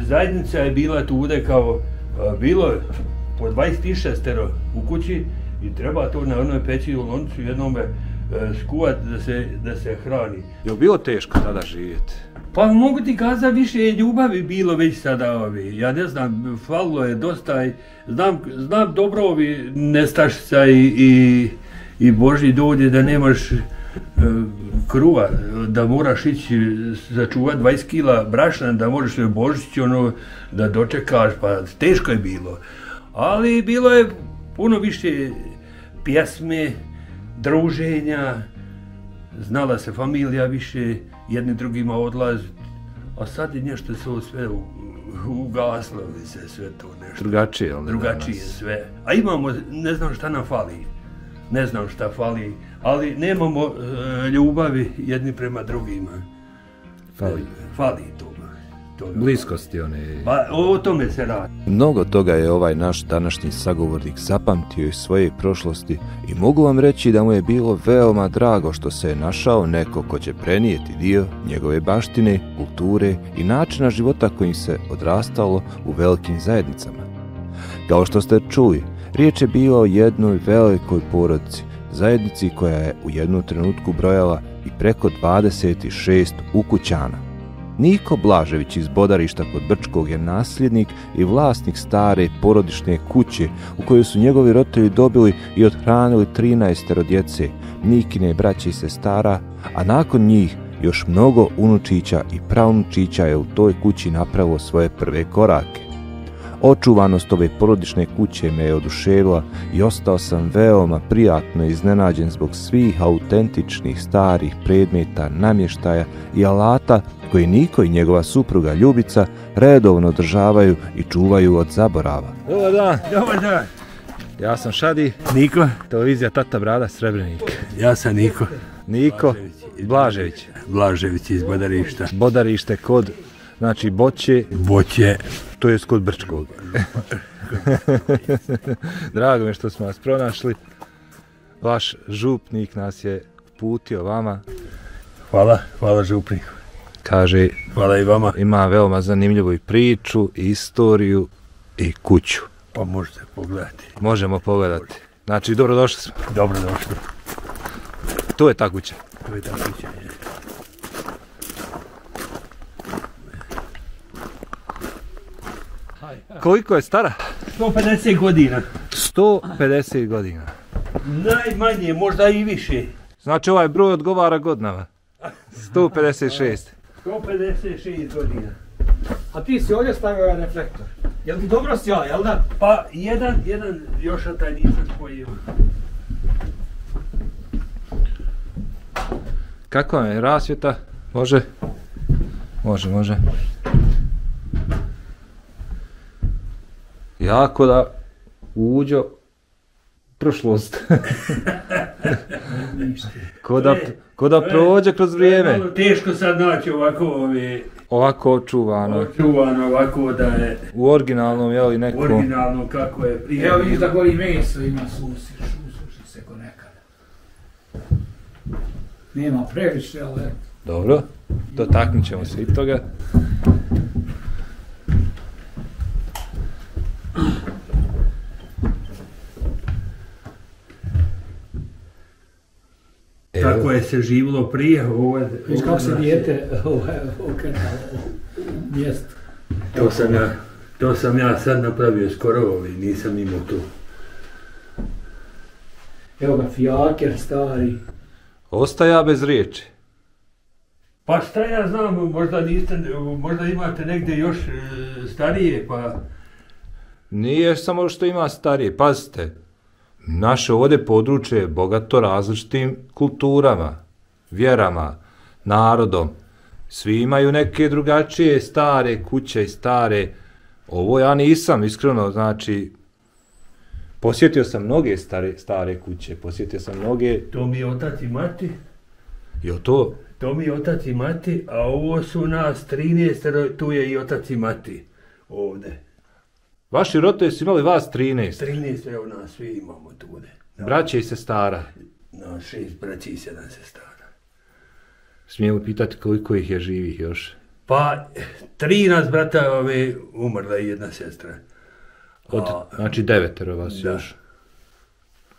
Zajednica je bila tude kao, bilo je po 26 u kući i treba to na onoj peći u loncu jednom skuvat da se hrani. Je li bilo teško tada živjeti? Pa mogu ti kazati, više je ljubavi bilo već sada ovi, ja ne znam, falilo je dosta, znam dobro ovi nestašica i Božji dođe da nemaš kruva, da moraš ići začuvat 20 kila brašna, da možeš na Božić ono da dočekaš, pa teško je bilo. Ali bilo je puno više pjesme, druženja, znala se familija više, jedni drugima odlazi, a sad je nešto sve ugaslo, sve to nešto. Drugačije, ali drugačije sve. A imamo, ne znam šta nam fali, ne znam šta fali, ali nemamo ljubavi jedni prema drugima. Fali to. Bliskosti one. Pa o tome se radi. Mnogo toga je ovaj naš današnji sagovornik zapamtio iz svoje prošlosti i mogu vam reći da mu je bilo veoma drago što se je našao neko ko će prenijeti dio njegove baštine, kulture i načina života kojim se odrastalo u velikim zajednicama. Kao što ste čuli, riječ je bila o jednoj velikoj porodici, zajednici koja je u jednom trenutku brojala i preko 26 ukućana. Niko Blažević iz Bodarišta kod Brčkog je nasljednik i vlasnik stare porodične kuće u kojoj su njegovi roditelji dobili i othranili 13 djece, Nikine braće i sestara, a nakon njih još mnogo unučića i praunučića je u toj kući napravilo svoje prve korake. Očuvanost ove porodične kuće me je oduševila i ostao sam veoma prijatno iznenađen zbog svih autentičnih starih predmeta, namještaja i alata koji Niko i njegova supruga Ljubica redovno održavaju i čuvaju od zaborava. Dobar dan. Dobar dan. Ja sam Šadi. Niko. Televizija Tata Brada Srebrenika. Ja sam Niko. Niko Blažević. Blažević iz Bodarišta. Bodarište kod, znači Boće. Boće. To je kod Brčkog. Drago mi što smo vas pronašli. Vaš župnik nas je uputio vama. Hvala, hvala župniku. Kaže, hvala i vama. Ima veoma zanimljivu i priču, i istoriju, i kuću. Pa možete pogledati. Možemo pogledati. Znači, dobrodošli smo. Dobrodošli. To je ta kuća. To je ta kuća. Koliko je stara? 150 godina. 150 godina. Najmanje, možda i više. Znači, ovaj broj odgovara godinama. 156. 156 godina. A ti si ovdje stavio reflektor. Jel ti dobro sjao, jel da? Pa jedan još a taj nisam spojio. Kako vam je rasvjeta? Može? Može, može. Jako da uđo prošlost. Ko da prođe kroz vrijeme. Teško sad naći ovako ove... Ovako očuvano. Očuvano ovako da je... U originalnom, jel i neko... U originalnom kako je prije... Evo vidiš da gori meso ima sušice ko nekada. Nema previše, ali... Dobro, dotaknut ćemo se i toga. Tako je se živilo prije. Viš kako se dijete mjesto. To sam ja sad napravio skoro, nisam imao tu. Evo ga fijaker stari. Ostaja bez riječi. Pa šta ja znam, možda imate negdje još starije pa... Nije samo što ima starije, pazite. Naše ovdje područje je bogato različitim kulturama, vjerama, narodom. Svi imaju neke drugačije stare kuće i stare. Ovo ja nisam, iskreno, znači... Posjetio sam mnoge stare kuće, posjetio sam mnoge... To mi je otac i mati. Jo to? To mi je otac i mati, a ovo su nas 13, tu je i otac i mati ovdje. Vaši roditelji su imali vas 13? 13, evo nas svi imamo tu. Braće i sestara? Na 6 braći i 7 sestara. Smijem pitati koliko ih je živih još? Pa, tri nas brata umrla i jedna sestra. Znači, 9 vas još,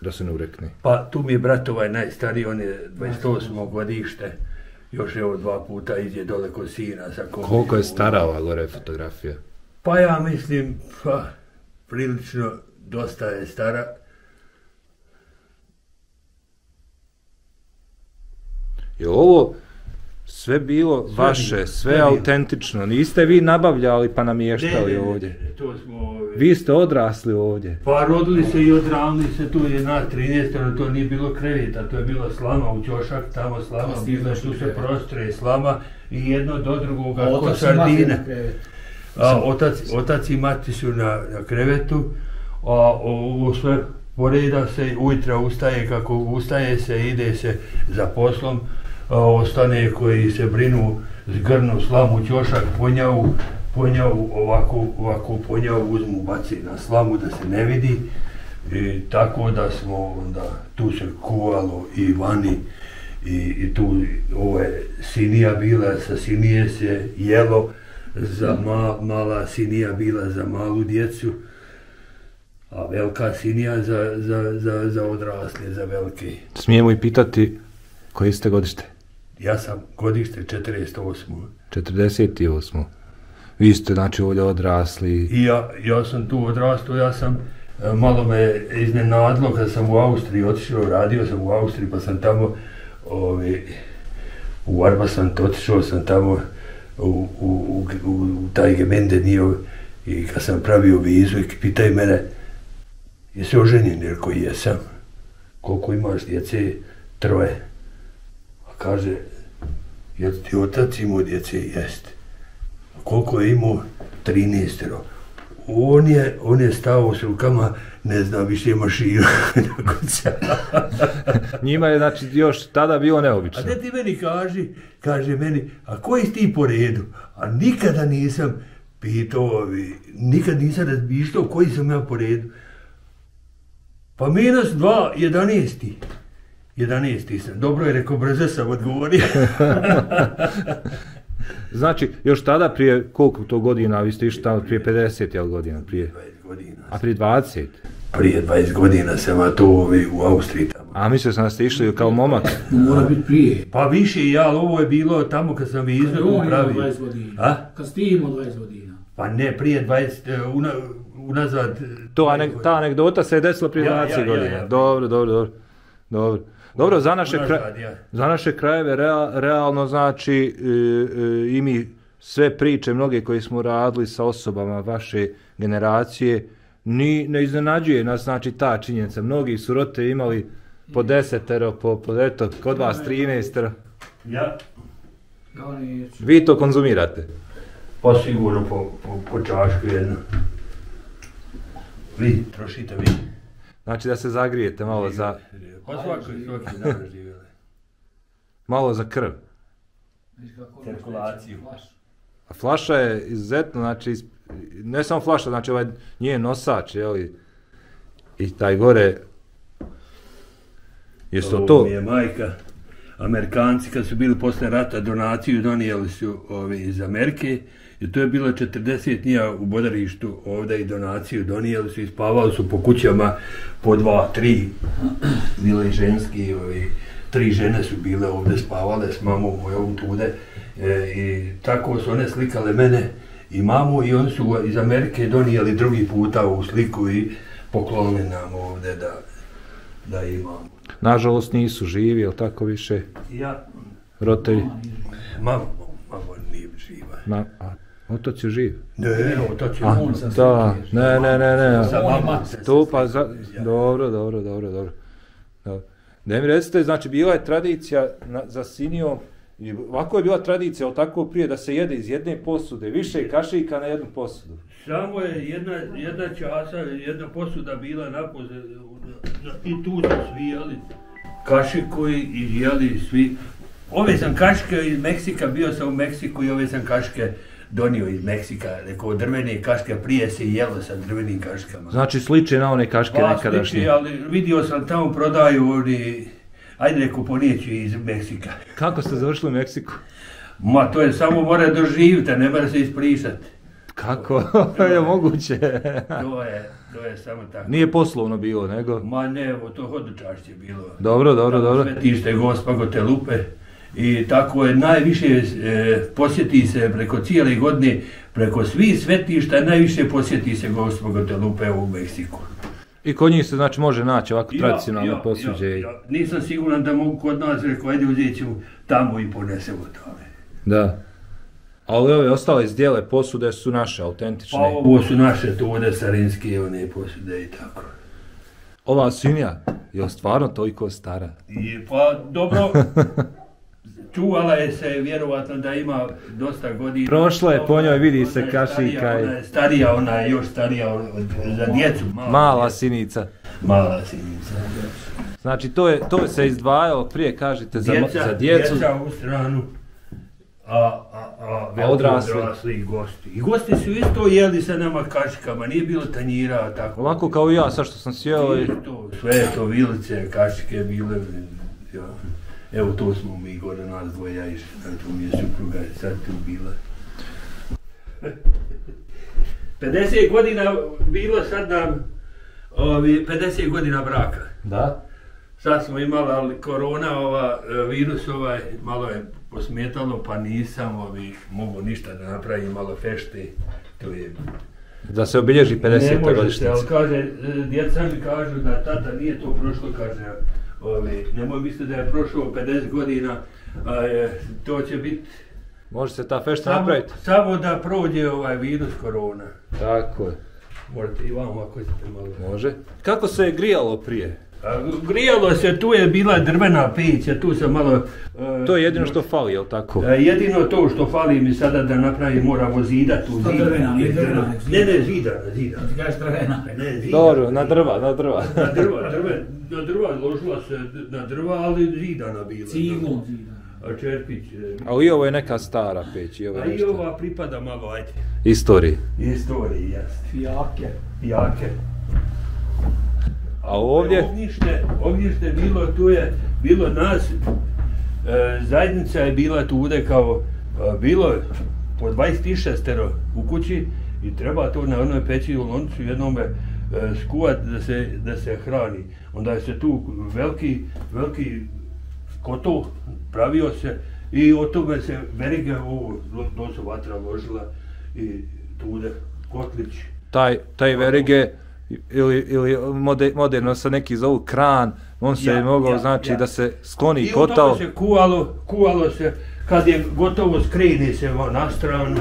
da se ne urekne. Pa, tu mi je brat ovaj najstariji, on je 28. godište, još evo 2 puta ide dole kod sina. Koliko je stara ova gore fotografija? Pa ja mislim, prilično dosta je stara. Je ovo sve bilo vaše, sve autentično, niste vi nabavljali pa namještali ovdje? Vi ste odrasli ovdje? Pa rodili se i odrasli se, tu je nas 13, to nije bilo kreveta, to je bilo slama u ćošak, tamo slama, tu se prostre slama i jedno do drugoga ko sardine. Otac i mati su na krevetu, a ovo sve poreda se, ujutro ustaje, kako ustaje se, ide se za poslom, ostane koji se brinu, zgrnu slamu, ćošak, ponjavu, ovako ponjavu uzmu, baci na slamu da se ne vidi, tako da smo onda, tu se kuvalo i vani, i tu ove sinija bila, sa sinije se jelo, mala sinija bila za malu djecu, a velika sinija za odrasle, za velike. Smijemo i pitati koji ste godište? Ja sam godište 48. 48. Vi ste znači ovdje odrasli? I ja sam tu odrastao, ja sam, malo me iznenadilo kada sam u Austriji otišao, radio sam u Austriji pa sam tamo, u Arbasant otišao sam tamo, u taj Gemende nije, i kad sam pravio vizu i pitaj mene, jesi oženjen, jer koji jesam, koliko imaš djece? 3. A kaže, jel ti otac imao djece? Jeste. A koliko je imao? 13. On je stavao s rukama, ne znam, više je mašina. Njima je znači još tada bilo neobično. A gdje ti meni kaže meni, a koji si ti po redu? A nikada nisam pitao, nikad nisam razmišljao koji sam ja po redu. Pa minus 2, 11. 11. sam. Dobro je rekao, brzo sam odgovorio. Znači, još tada prije koliko to godina, vi ste išli tamo prije 50, jel godina? Prije 20 godina. A prije 20? Prije 20 godina sam, a to u Austriji tamo. A mislio sam da ste išli kao momak? Mora biti prije. Pa više i ja, ali ovo je bilo tamo kad sam izvedao pravio. Kad on imao 20 godina. Kad ste imao 20 godina. Pa ne, prije 20, unazad... Ta anegdota se je desila prije 20 godina. Dobro. Dobro, za naše krajeve realno znači i mi sve priče, mnoge koje smo radili sa osobama vaše generacije, ni ne iznenađuje nas znači ta činjenica. Mnogi su roditelji imali po 10, po eto, kod vas 13. Ja. Vi to konzumirate? Pa sigurno po čašku jedno. Vi trošite vi. Znači da se zagrijete malo za... Pa svaki dan živjeli. Malo za krv. Cirkulaciju. A flaša je izuzetno, znači, ne samo flaša, znači ovaj njen nosač, jeli, i taj gore, jesu to... Ovo mi je majka, Amerikanci kad su bili posle rata donaciju donijeli su iz Amerike, i to je bilo 40 dnija u Bodarištu ovdje i donaciju donijeli su i spavali su po kućama po 2, 3, bile i ženski, 3 žene su bile ovdje spavale s mamom mojom tude i tako su one slikale mene i mamu i oni su iz Amerike donijeli drugi puta ovu sliku i poklonili nam ovdje da imamo. Nažalost nisu živi, je li tako više? Ja. Roditelji? Mamo nije živa. Otac je živ? Ne, otac je živ. Ne. Dobro. Da mi recite, znači bila je tradicija za sinijom, ovako je bila tradicija, ali tako prije da se jede iz jedne posude, više kašika na jednu posudu. Samo je jedna časa, jedna posuda bila napoze i tu su svi jeli kašiku i jeli svi. Ove sam kašike iz Meksika, bio sam u Meksiku i ove sam kašike donio iz Meksika, neko drvene kaške, prije se jelo sa drvenim kaškama. Znači sliče na one kaške nekadašnje? Sliče, ali vidio sam tamo prodaju oni, ajde neko ponijeću iz Meksika. Kako ste završili u Meksiku? Ma, to je samo mora doživiti, ne mora se ispričati. Kako? Je moguće. To je samo tako. Nije poslovno bilo, nego? Ma ne, to hodočašće je bilo. Dobro, dobro, dobro. Svetište Gospago te lupe. I tako je najviše posjeti se preko cijele godine, preko svih svetišta, najviše posjeti se Gospago te lupe u Meksiku. I kod njih se znači može naći ovako tradicionalno posuđe? Ja, nisam siguran da mogu kod nas rekao, ajde uzet ću tamo i ponesemo tome. Da. Ali ove ostale zdjele posude su naše, autentične? Pa ovo su naše tude, sarinske, one posude i tako. Ova svinja je stvarno toliko stara? Pa dobro, čuvala je se, vjerovatno da ima dosta godina. Prošla je po njoj, vidi se kašika. Ona je starija, ona je još starija za djecu. Mala sinica. Mala sinica. Znači to je se izdvajalo prije, kažete, za djecu. Djeca u stranu. A odrasli i gosti. I gosti su isto jeli sa nama kašikama, nije bilo tanjira, tako. Ovako kao i ja, sad što sam sjeo i... Sve to, vilice, kašike, bile... Evo to smo mi gore, nas dvoja išli, to mi je supruga, sad tu bila. 50 godina bilo sad nam, 50 godina braka. Da? Sad smo imali, ali korona, virus malo je posmetalo, pa nisam mogu ništa da napravim, malo fešte, to je... Da se obilježi 50. godišnjica. Ne možete, ali kaže, djeca mi kažu da tata nije to prošlo, kaže, nemoj misliti da je prošlo 50 godina, to će biti... Može se ta fešta napraviti? Samo da prođe virus korona. Tako je. Možete i vam ako ćete malo... Može. Kako se je grijalo prije? Grijalo se, tu je bila drvena peća, tu se malo... To je jedino što fali, je li tako? Jedino to što fali mi sada da napravim, moramo zidat u zidu. Ne, zida. Ti kažeš drvena? Dobro, na drva. Na drva, ložila se na drva, ali zidana bila. Ciglom zidana. Čerpić. Ali i ovo je neka stara peć. A i ova pripada malo, ajde. Istoriji, jasno. Fijake. A ovdje? Ognjište je bilo, tu je bilo nas, zajednica je bila tude kao, bilo po 26 u kući i treba to na onoj peći u loncu jednome skuvat da se hrani. Onda je se tu veliki kotol pravio se i od toga se verige, to su vatra ložila i tude kotlić. Taj verige... ili moderno sa neki zovu kran, on se je mogao znači da se skloni kotao. I u tome se kuvalo se, kad je gotovo skreni se na stranu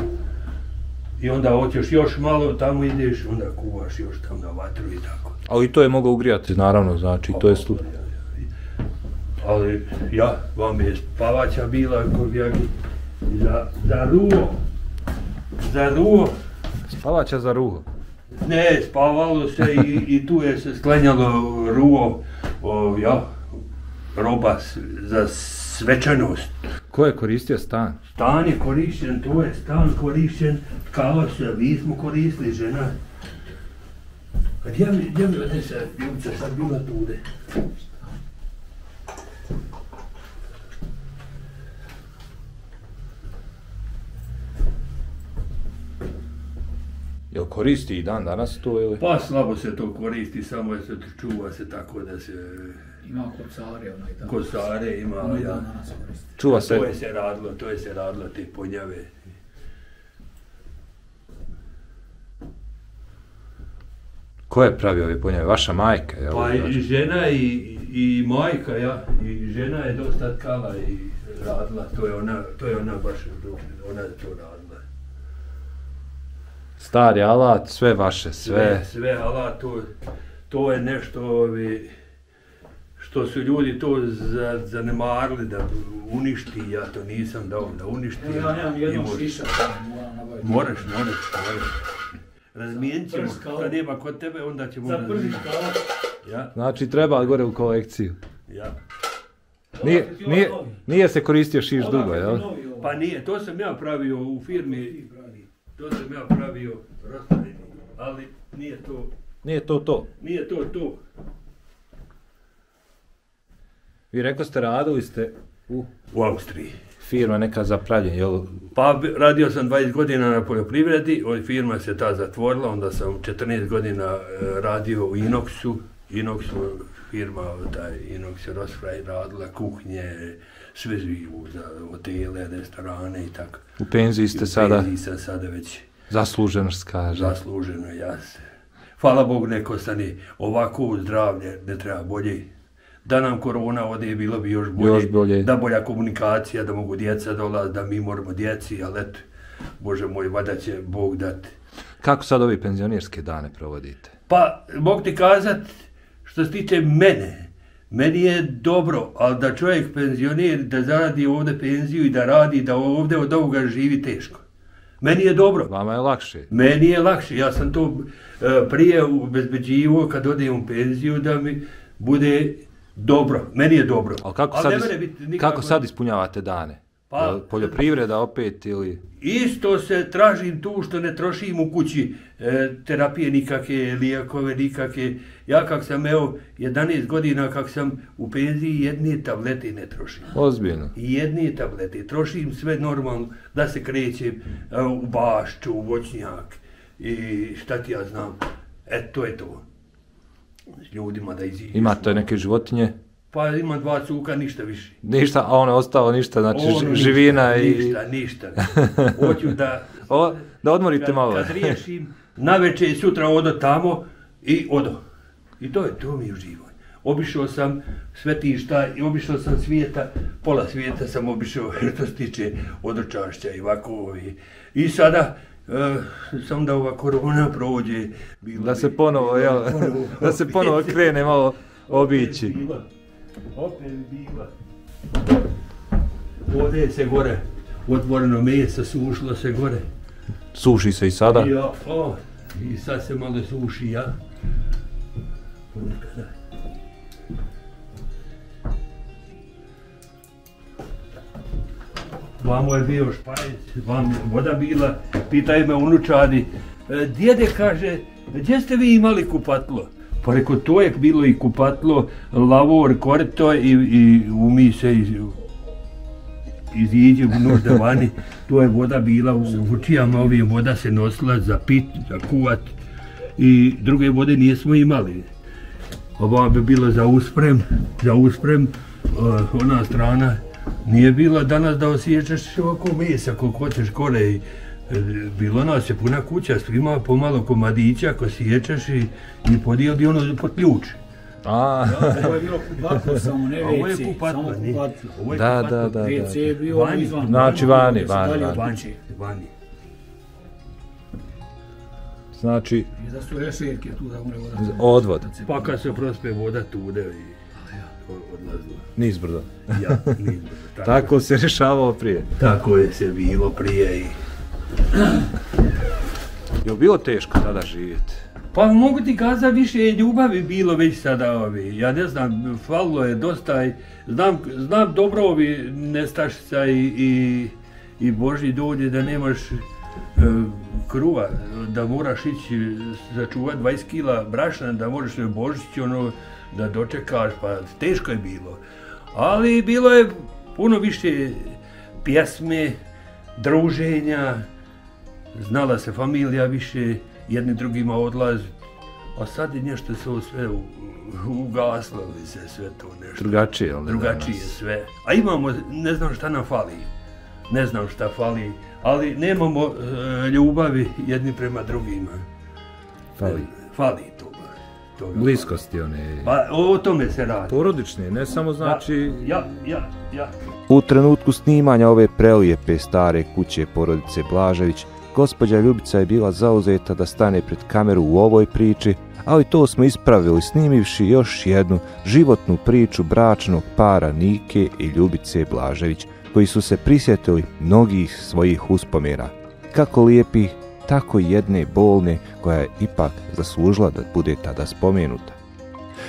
i onda hoćeš još malo, tamo ideš, onda kuvaš još tam na vatru i tako. Ali to je mogao ugrijati, naravno, znači to je slučaj. Ali ja, vam je spavaća bila za ruho. Spavaća za ruho? Ne, spavalo se i tu je se sklanjalo ruo, roba za svečanost. Ko je koristio stan? Stan je korišten, to je stan korišten, kao se, mi smo koristili, žena. Gdje mi ode se Ljubica sad bila tude? Jel koristi i dan danas to ili? Pa slabo se to koristi, samo se čuva se tako da se... Ima kocare onaj dan. Kocare ima, ja. Čuva se? To je se radilo, te ponjave. Ko je pravio ove ponjave? Vaša majka? Pa i žena i majka, ja. I žena je dosta tkala i radila, to je ona baš, ona je to radila. Stari alat, sve vaše, sve. Sve alat, to je nešto što su ljudi to zanemarili da uništi, ja to nisam dao da uništi. Ja nemam jednom šiša, moram nabaviti. Moraš. Razmijenit ćemo, kad nema kod tebe, onda ćemo... Za prvi škalac. Znači treba gore u kolekciju. Ja. Nije se koristio šiš dugo, jel? Pa nije, to sam ja pravio u firmi. To sam ja pravio rastavljeni, ali nije to. Vi rekao ste radili ste u Austriji. firma neka za pravljenje? Pa radio sam 20 godina na poljoprivredi, firma se ta zatvorila, onda sam 14 godina radio u Inoxu, firma Inox je radila kuhnje, sve živu, hotele, restorane i tako. U penziji ste sada? U penziji sam sada već. Zasluženo, kaže. Zasluženo, jasno. Hvala Bogu, neko stani ovako zdravlje, ne treba bolje. Da nam korona ode je bilo bi još bolje, da bolja komunikacija, da mogu djeca dolazi, da mi moramo djeci, ali eto, Bože moj, vada će Bog dati. Kako sad ovi penzionirske dane provodite? Pa, mogu ti kazat, što se tiče mene, meni je dobro, ali da čovjek penzionir, da zaradi ovdje penziju i da radi, da ovdje od ovoga živi teško. Meni je dobro. Vama je lakše? Meni je lakše, ja sam to prije obezbeđivo kad odem u penziju da mi bude dobro, meni je dobro. Ali kako sad ispunjavate dane? Poljoprivreda opet ili? Isto se tražim tu što ne trošim u kući terapije nikakve, lijekove nikakve. Ja kak sam evo 11 godina kak sam u penziji jedne tablete ne trošim. Ozbiljno? Jedne tablete, trošim sve normalno da se krećem u bašću, u voćnjak i šta ti ja znam. E to je to. Ljudima da iziđeš. Imate neke životinje? Pa imam 2 cuka, ništa više. Ništa, a ono je ostalo ništa, znači živina i... Ništa. Hoću da odmorite malo. Kad riješim, naveče i sutra odo tamo i odo. I to je to mi uživanje. Obišao sam svetišta i obišao sam svijeta, pola svijeta sam obišao što se tiče odočašća i ovako. I sada... Samo da ova korona prođe. Da se ponovo krene malo obići. Opet bila. Ovdje se gore, otvoreno meso, sušilo se gore. Suši se i sada? I sad se malo suši, ja. Vamo je bio špajec, vamo je voda bila, pitaju me unučadi. Djede kaže, gdje ste vi imali kupatlo? Pa reko, to je bilo i kupatlo, lavor, korito i umi se iziđe nužda vani. To je voda bila u vučijama, ovdje voda se nosila za pit, za kuvat i druge vode nismo imali. Ovo bi bilo za usprem, ona strana. Nije bilo danas da osjećaš ovako mesa koliko hoćeš kore. Bilo nas je puna kuća, svima pomalo komadića ako sjećaš i podijeli ono po ključ. Ovo je bilo kupatlo samo, ne veci. Ovo je kupatlo. Da. Veci je bio izvan. Znači vani. Znači... I da su rešetke tu da umre voda. Odvod. Pa kad se prospe voda tu ude i... Nizbrdo. Tako se rješavao prije. Tako je se bilo prije. Je li bilo teško tada živjeti? Pa mogu ti kazati, više je ljubavi bilo već sada ovi. Ja ne znam, falilo je dosta. Znam dobro ovi nestašica i Božji dođe da nemaš kruva, da moraš ići začuvati 20 kila brašna, da možeš na Božić ono da dočekaš, pa teško je bilo. Ali bilo je puno više pjesme, druženja, znala se familija više, jedni drugima odlaz, a sad je nešto sve ugaslo, sve to nešto. Drugačije, ali danas. Drugačije sve. A imamo, ne znam šta nam fali, ali nemamo ljubavi jedni prema drugima. Fali. Bliskosti one... Pa o tome se radi. Porodične, ne samo znači... U trenutku snimanja ove prelijepe stare kuće porodice Blažević, gospođa Ljubica je bila zauzeta da stane pred kameru u ovoj priči, ali to smo ispravili snimivši još jednu životnu priču bračnog para Nike i Ljubice Blažević, koji su se prisjetili mnogih svojih uspomena. Kako lijepih, tako jedne bolne koja je ipak zaslužila da bude tada spomenuta.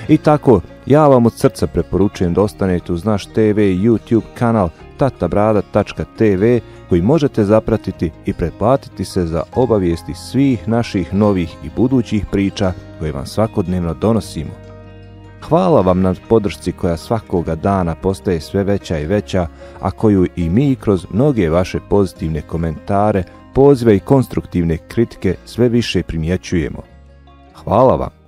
I tako, ja vam od srca preporučujem da ostanete uz naš TV i YouTube kanal tatabrada.tv koji možete zapratiti i pretplatiti se za obavijesti svih naših novih i budućih priča koje vam svakodnevno donosimo. Hvala vam na podršci koja svakoga dana postaje sve veća i veća, a koju i mi kroz mnoge vaše pozitivne komentare, pozive i konstruktivne kritike sve više primjećujemo. Hvala vam!